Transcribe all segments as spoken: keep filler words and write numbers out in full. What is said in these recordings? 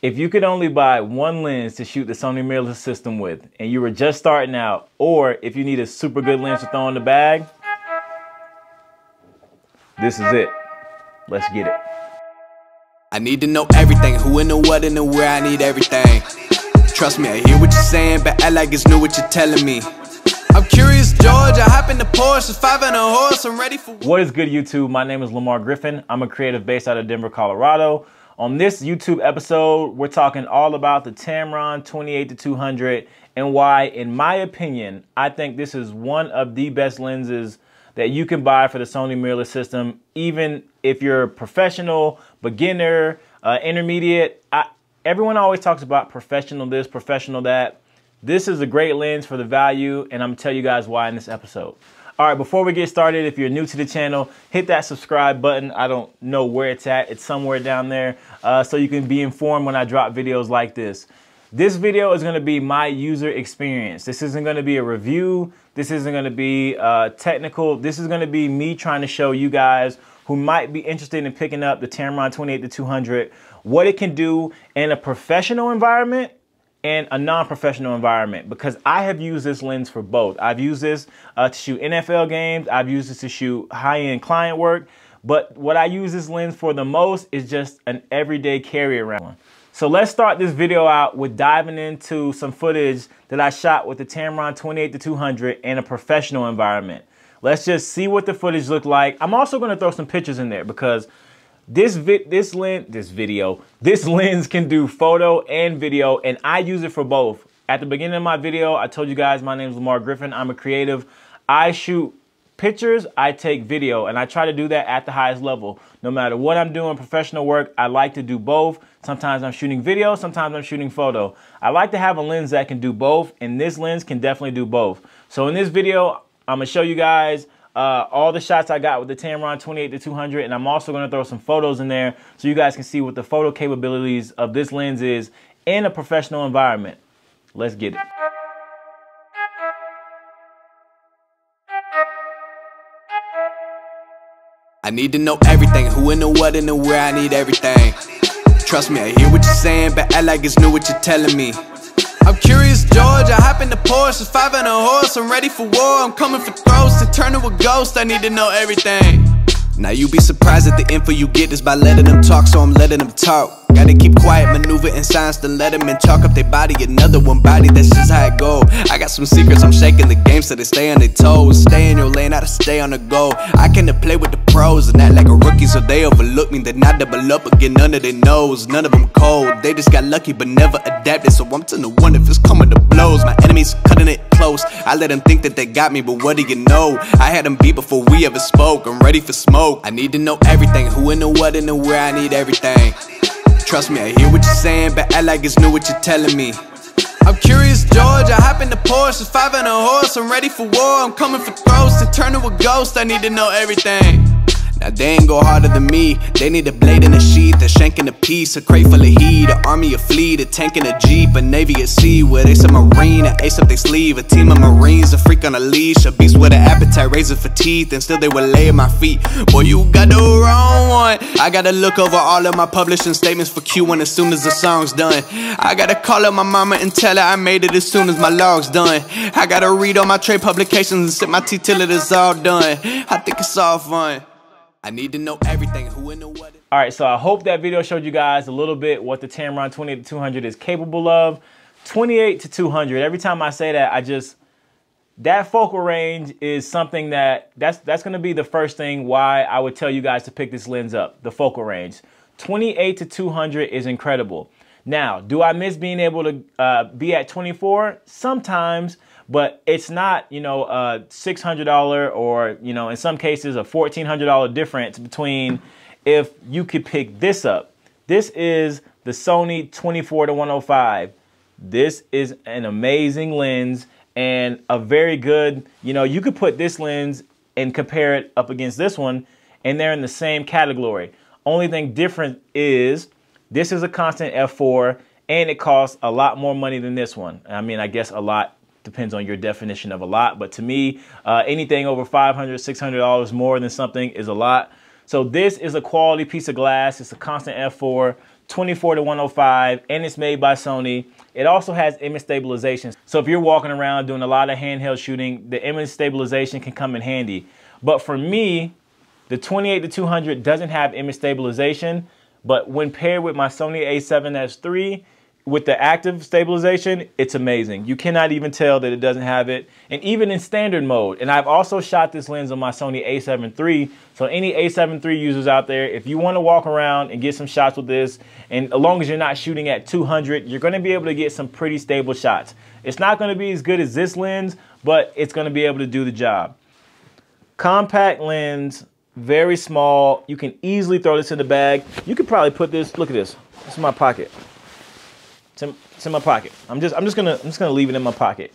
If you could only buy one lens to shoot the Sony mirrorless system with, and you were just starting out, or if you need a super good lens to throw in the bag, this is it. Let's get it. I need to know everything, who and the what and the where, I need everything. Trust me, I hear what you're saying, but act like it's new what you're telling me. I'm curious, George. I hop in the Porsche, five and a horse, I'm ready for... What is good, YouTube? My name is Lemar Griffin. I'm a creative based out of Denver, Colorado. On this YouTube episode, we're talking all about the Tamron twenty-eight to two hundred and why, in my opinion, I think this is one of the best lenses that you can buy for the Sony mirrorless system. Even if you're a professional, beginner, uh, intermediate, I, everyone always talks about professional this, professional that. This is a great lens for the value, and I'm gonna tell you guys why in this episode. All right, before we get started, if you're new to the channel, hit that subscribe button. I don't know where it's at. It's somewhere down there, uh, so you can be informed when I drop videos like this. This video is gonna be my user experience. This isn't gonna be a review. This isn't gonna be uh, technical. This is gonna be me trying to show you guys who might be interested in picking up the Tamron twenty-eight to two hundred, what it can do in a professional environment and a non-professional environment, because I have used this lens for both. I've used this uh, to shoot N F L games. I've used this to shoot high-end client work. But what I use this lens for the most is just an everyday carry around. So let's start this video out with diving into some footage that I shot with the Tamron twenty-eight to two hundred in a professional environment. Let's just see what the footage looked like. I'm also gonna throw some pictures in there because This vid, this lens, this video, this lens can do photo and video, and I use it for both. At the beginning of my video, I told you guys my name is Lemar Griffin. I'm a creative. I shoot pictures, I take video, and I try to do that at the highest level. No matter what I'm doing, professional work, I like to do both. Sometimes I'm shooting video, sometimes I'm shooting photo. I like to have a lens that can do both, and this lens can definitely do both. So in this video, I'm gonna show you guys Uh, all the shots I got with the Tamron twenty-eight to two hundred, and I'm also going to throw some photos in there so you guys can see what the photo capabilities of this lens is in a professional environment. Let's get it. I need to know everything, who and the what and the where, I need everything. Trust me, I hear what you're saying, but act like it's new what you're telling me. I'm curious, George. I hop in the Porsche, five and a horse. I'm ready for war. I'm coming for throats to turn to a ghost. I need to know everything. Now you be surprised at the info you get is by letting them talk, so I'm letting them talk. Gotta keep quiet, maneuver in silence, then let them and talk up their body. Another one body, that's just how it go. I got some secrets, I'm shaking the game, so they stay on their toes. Stay in your lane, I to stay on the go. I came to play with the pros and act like a rookie, so they overlook me. They're not double up again under their nose. None of them cold, they just got lucky but never adapted. So I'm ten to one if it's coming to blows. My enemies cutting it close. I let them think that they got me, but what do you know? I had them beat before we ever spoke. I'm ready for smoke. I need to know everything, who and the what and the where, I need everything. Trust me, I hear what you're saying, but act like it's new what you're telling me. I'm curious, George. I hop in the Porsche, five and a horse. I'm ready for war. I'm coming for throats to turn to a ghost. I need to know everything. Now they ain't go harder than me. They need a blade and a sheath, a shank and a piece, a crate full of heat, an army, a fleet, a tank and a jeep, a navy at sea with a submarine, an ace up their sleeve, a team of marines, a freak on a leash, a beast with an appetite, razor for teeth, and still they would lay at my feet. Boy, you got the wrong one. I gotta look over all of my publishing statements for Q one as soon as the song's done. I gotta call up my mama and tell her I made it as soon as my log's done. I gotta read all my trade publications and sip my tea till it is all done. I think it's all fun. I need to know everything, who and the what. All right, so I hope that video showed you guys a little bit what the Tamron twenty-eight to two hundred is capable of. twenty-eight to two hundred, every time I say that, I just, that focal range is something that, that's, that's gonna be the first thing why I would tell you guys to pick this lens up, the focal range. twenty-eight to two hundred is incredible. Now, do I miss being able to uh, be at twenty-four? Sometimes, but it's not, you know, a six hundred dollar or, you know, in some cases a fourteen hundred dollar difference between if you could pick this up. This is the Sony twenty-four to one oh five. This is an amazing lens and a very good, you know, you could put this lens and compare it up against this one and they're in the same category. Only thing different is this is a constant f four and it costs a lot more money than this one. I mean, I guess a lot depends on your definition of a lot, but to me, uh, anything over five hundred dollars, six hundred dollars more than something is a lot. So this is a quality piece of glass. It's a constant f four. twenty-four to one oh five, and it's made by Sony. It also has image stabilization. So if you're walking around doing a lot of handheld shooting, the image stabilization can come in handy. But for me, the twenty-eight to two hundred doesn't have image stabilization, but when paired with my Sony A seven S three, with the active stabilization, it's amazing. You cannot even tell that it doesn't have it. And even in standard mode, and I've also shot this lens on my Sony A seven three, so any A seven three users out there, if you wanna walk around and get some shots with this, and as long as you're not shooting at two hundred, you're gonna be able to get some pretty stable shots. It's not gonna be as good as this lens, but it's gonna be able to do the job. Compact lens, very small. You can easily throw this in the bag. You could probably put this, look at this, it's in my pocket. It's in, it's in my pocket. I'm just, I'm just gonna, I'm just gonna leave it in my pocket.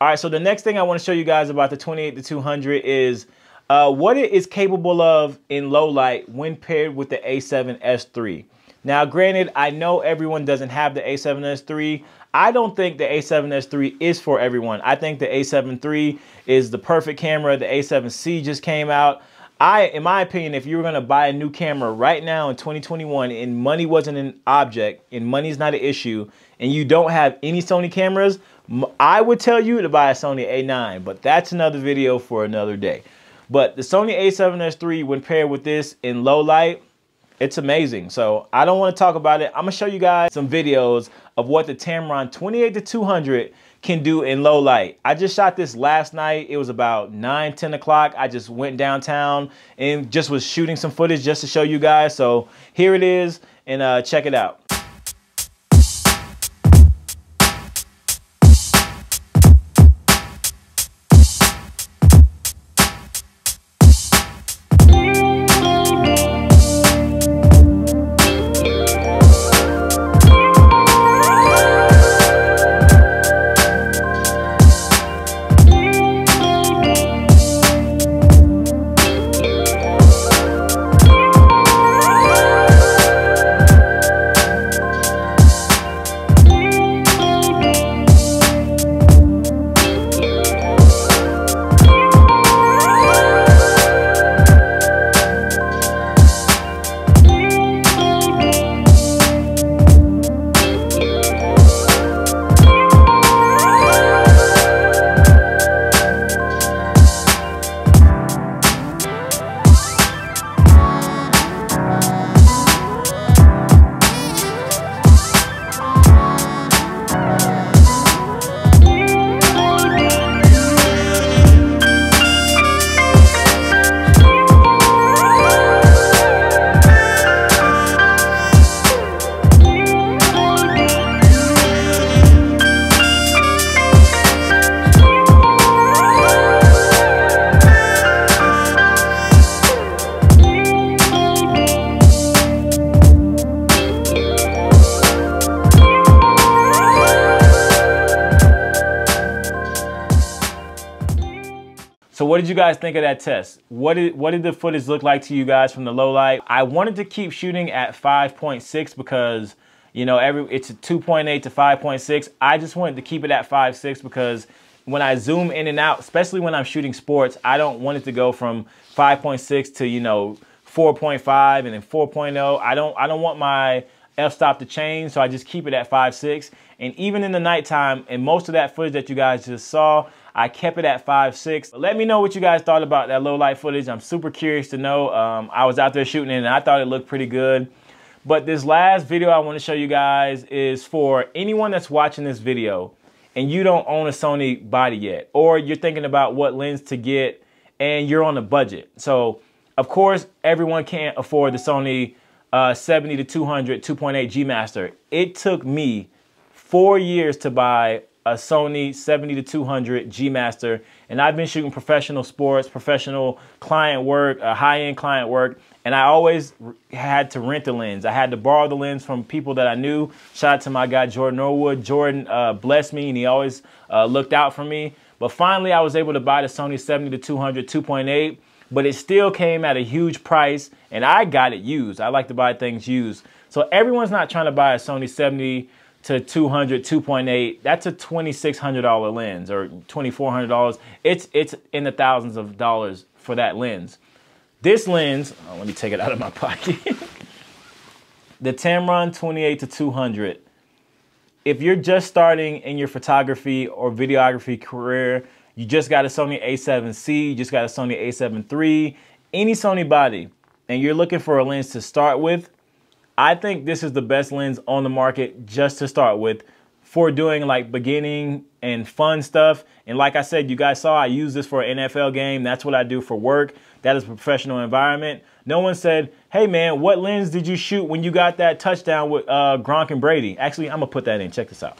All right. So the next thing I want to show you guys about the twenty-eight to two hundred is uh, what it is capable of in low light when paired with the A seven S three. Now, granted, I know everyone doesn't have the A seven S three. I don't think the A seven S three is for everyone. I think the A seven three is the perfect camera. The A seven C just came out. I, in my opinion, if you were gonna buy a new camera right now in twenty twenty-one and money wasn't an object and money's not an issue and you don't have any Sony cameras, I would tell you to buy a Sony A nine, but that's another video for another day. But the Sony A seven S three, when paired with this in low light, it's amazing. So I don't wanna talk about it. I'm gonna show you guys some videos of what the Tamron twenty-eight to two hundred can do in low light. I just shot this last night. It was about nine, ten o'clock. I just went downtown and just was shooting some footage just to show you guys. So here it is, and uh, check it out. So what did you guys think of that test? What did, what did the footage look like to you guys from the low light? I wanted to keep shooting at five point six because, you know, every it's a two point eight to five point six. I just wanted to keep it at five point six because when I zoom in and out, especially when I'm shooting sports, I don't want it to go from five point six to, you know, four point five and then four point oh. I don't, I don't want my f-stop to change, so I just keep it at five point six. And even in the nighttime, and most of that footage that you guys just saw, I kept it at five point six. Let me know what you guys thought about that low light footage. I'm super curious to know. Um, I was out there shooting it and I thought it looked pretty good. But this last video I want to show you guys is for anyone that's watching this video and you don't own a Sony body yet, or you're thinking about what lens to get and you're on a budget. So of course, everyone can't afford the Sony uh, seventy to two hundred two point eight G Master. It took me four years to buy a Sony seventy to two hundred G Master, and I've been shooting professional sports, professional client work, uh, high-end client work, and I always had to rent the lens. I had to borrow the lens from people that I knew. Shout out to my guy Jordan Orwood. Jordan uh, blessed me, and he always uh, looked out for me. But finally, I was able to buy the Sony seventy to two hundred two point eight, but it still came at a huge price, and I got it used. I like to buy things used. So everyone's not trying to buy a Sony seventy to two hundred two point eight. That's a twenty-six hundred dollar lens or twenty-four hundred dollars. It's it's in the thousands of dollars for that lens. This lens, oh, let me take it out of my pocket. the Tamron twenty-eight to two hundred. If you're just starting in your photography or videography career, you just got a Sony A seven C, you just got a Sony A seven three, any Sony body, and you're looking for a lens to start with, I think this is the best lens on the market just to start with for doing like beginning and fun stuff. And like I said, you guys saw I use this for an N F L game. That's what I do for work. That is a professional environment. No one said, hey man, what lens did you shoot when you got that touchdown with uh, Gronk and Brady? Actually, I'm gonna put that in, check this out.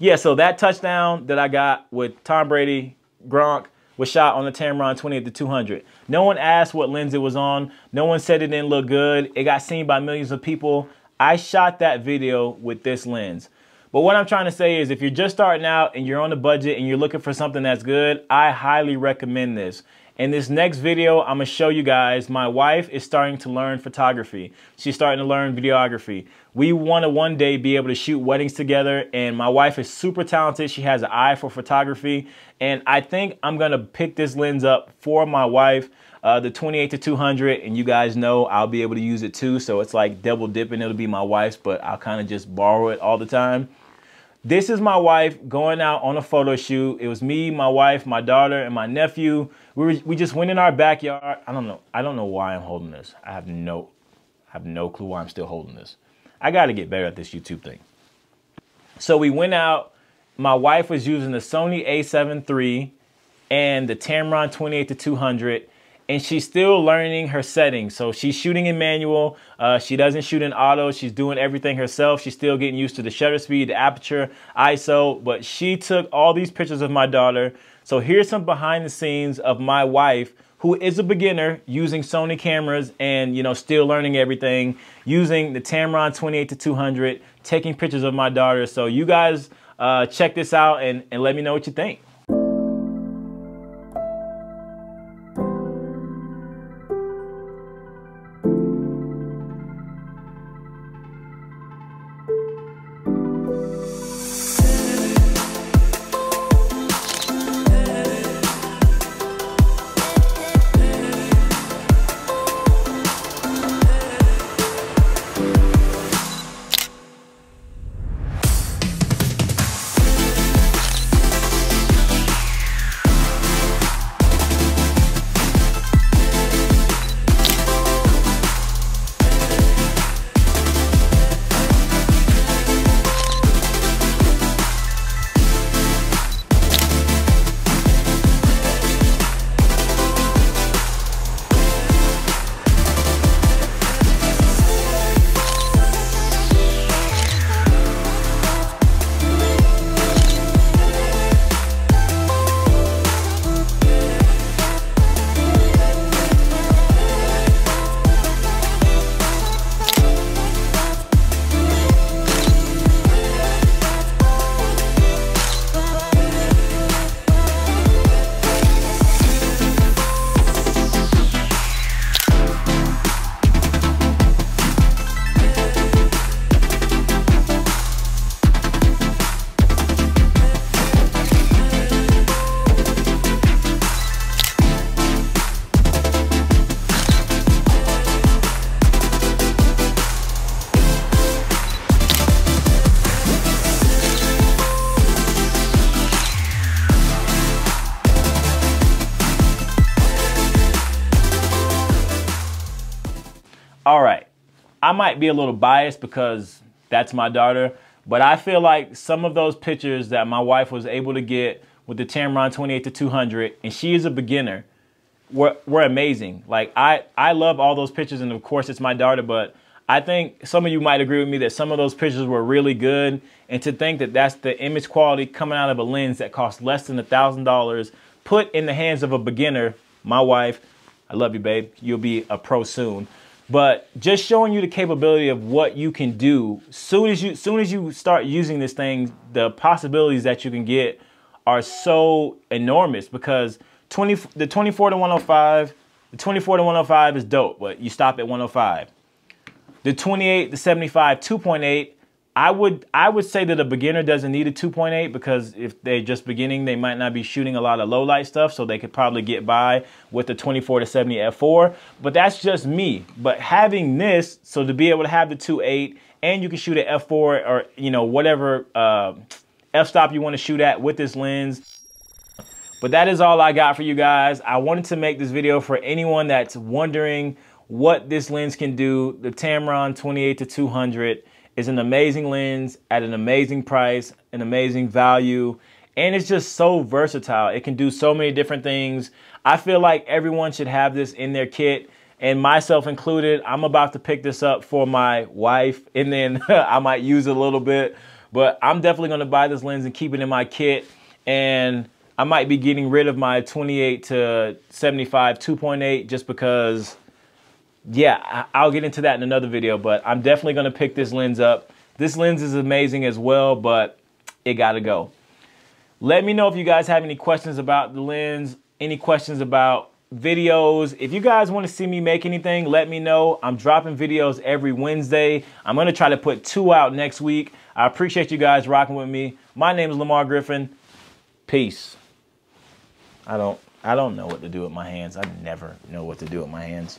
Yeah, so that touchdown that I got with Tom Brady, Gronk, was shot on the Tamron twenty-eight to two hundred. No one asked what lens it was on. No one said it didn't look good. It got seen by millions of people. I shot that video with this lens. But what I'm trying to say is if you're just starting out and you're on a budget and you're looking for something that's good, I highly recommend this. In this next video, I'm gonna show you guys, my wife is starting to learn photography. She's starting to learn videography. We wanna one day be able to shoot weddings together, and my wife is super talented. She has an eye for photography, and I think I'm gonna pick this lens up for my wife, uh, the twenty-eight to two hundred, and you guys know I'll be able to use it too, so it's like double dipping. It'll be my wife's, but I'll kinda just borrow it all the time. This is my wife going out on a photo shoot. It was me, my wife, my daughter, and my nephew. We, were, we just went in our backyard. I don't know. I don't know why I'm holding this. I have no, I have no clue why I'm still holding this. I got to get better at this YouTube thing. So we went out. My wife was using the Sony A seven three and the Tamron twenty-eight to two hundred. And she's still learning her settings. So she's shooting in manual. Uh, she doesn't shoot in auto. She's doing everything herself. She's still getting used to the shutter speed, the aperture, I S O. But she took all these pictures of my daughter. So here's some behind the scenes of my wife, who is a beginner using Sony cameras and, you know, still learning everything, using the Tamron twenty-eight to two hundred, taking pictures of my daughter. So you guys uh, check this out and, and let me know what you think. All right, I might be a little biased because that's my daughter, but I feel like some of those pictures that my wife was able to get with the Tamron twenty-eight to two hundred, and she is a beginner, were, were amazing. Like, I, I love all those pictures, and of course it's my daughter, but I think some of you might agree with me that some of those pictures were really good, and to think that that's the image quality coming out of a lens that costs less than a thousand dollars, put in the hands of a beginner, my wife, I love you, babe, you'll be a pro soon. But just showing you the capability of what you can do. Soon as you, soon as you start using this thing, the possibilities that you can get are so enormous, because twenty, the twenty-four to one oh five, the twenty-four to one oh five is dope, but you stop at one oh five. The twenty-eight to seventy-five two point eight, I would I would say that a beginner doesn't need a two point eight, because if they're just beginning, they might not be shooting a lot of low light stuff, so they could probably get by with the twenty-four to seventy F four. But that's just me. But having this, so to be able to have the two point eight, and you can shoot at f four or you know whatever uh, f-stop you want to shoot at with this lens. But that is all I got for you guys. I wanted to make this video for anyone that's wondering what this lens can do. The Tamron twenty-eight to two hundred is an amazing lens at an amazing price, an amazing value, and it's just so versatile. It can do so many different things. I feel like everyone should have this in their kit, and myself included. I'm about to pick this up for my wife, and then I might use it a little bit, but I'm definitely gonna buy this lens and keep it in my kit. And I might be getting rid of my twenty-eight to seventy-five two point eight just because, yeah, I'll get into that in another video, but I'm definitely going to pick this lens up. This lens is amazing as well, but it got to go. Let me know if you guys have any questions about the lens, any questions about videos. If you guys want to see me make anything, let me know. I'm dropping videos every Wednesday. I'm going to try to put two out next week. I appreciate you guys rocking with me. My name is Lemar Griffin. Peace. I don't, I don't know what to do with my hands. I never know what to do with my hands.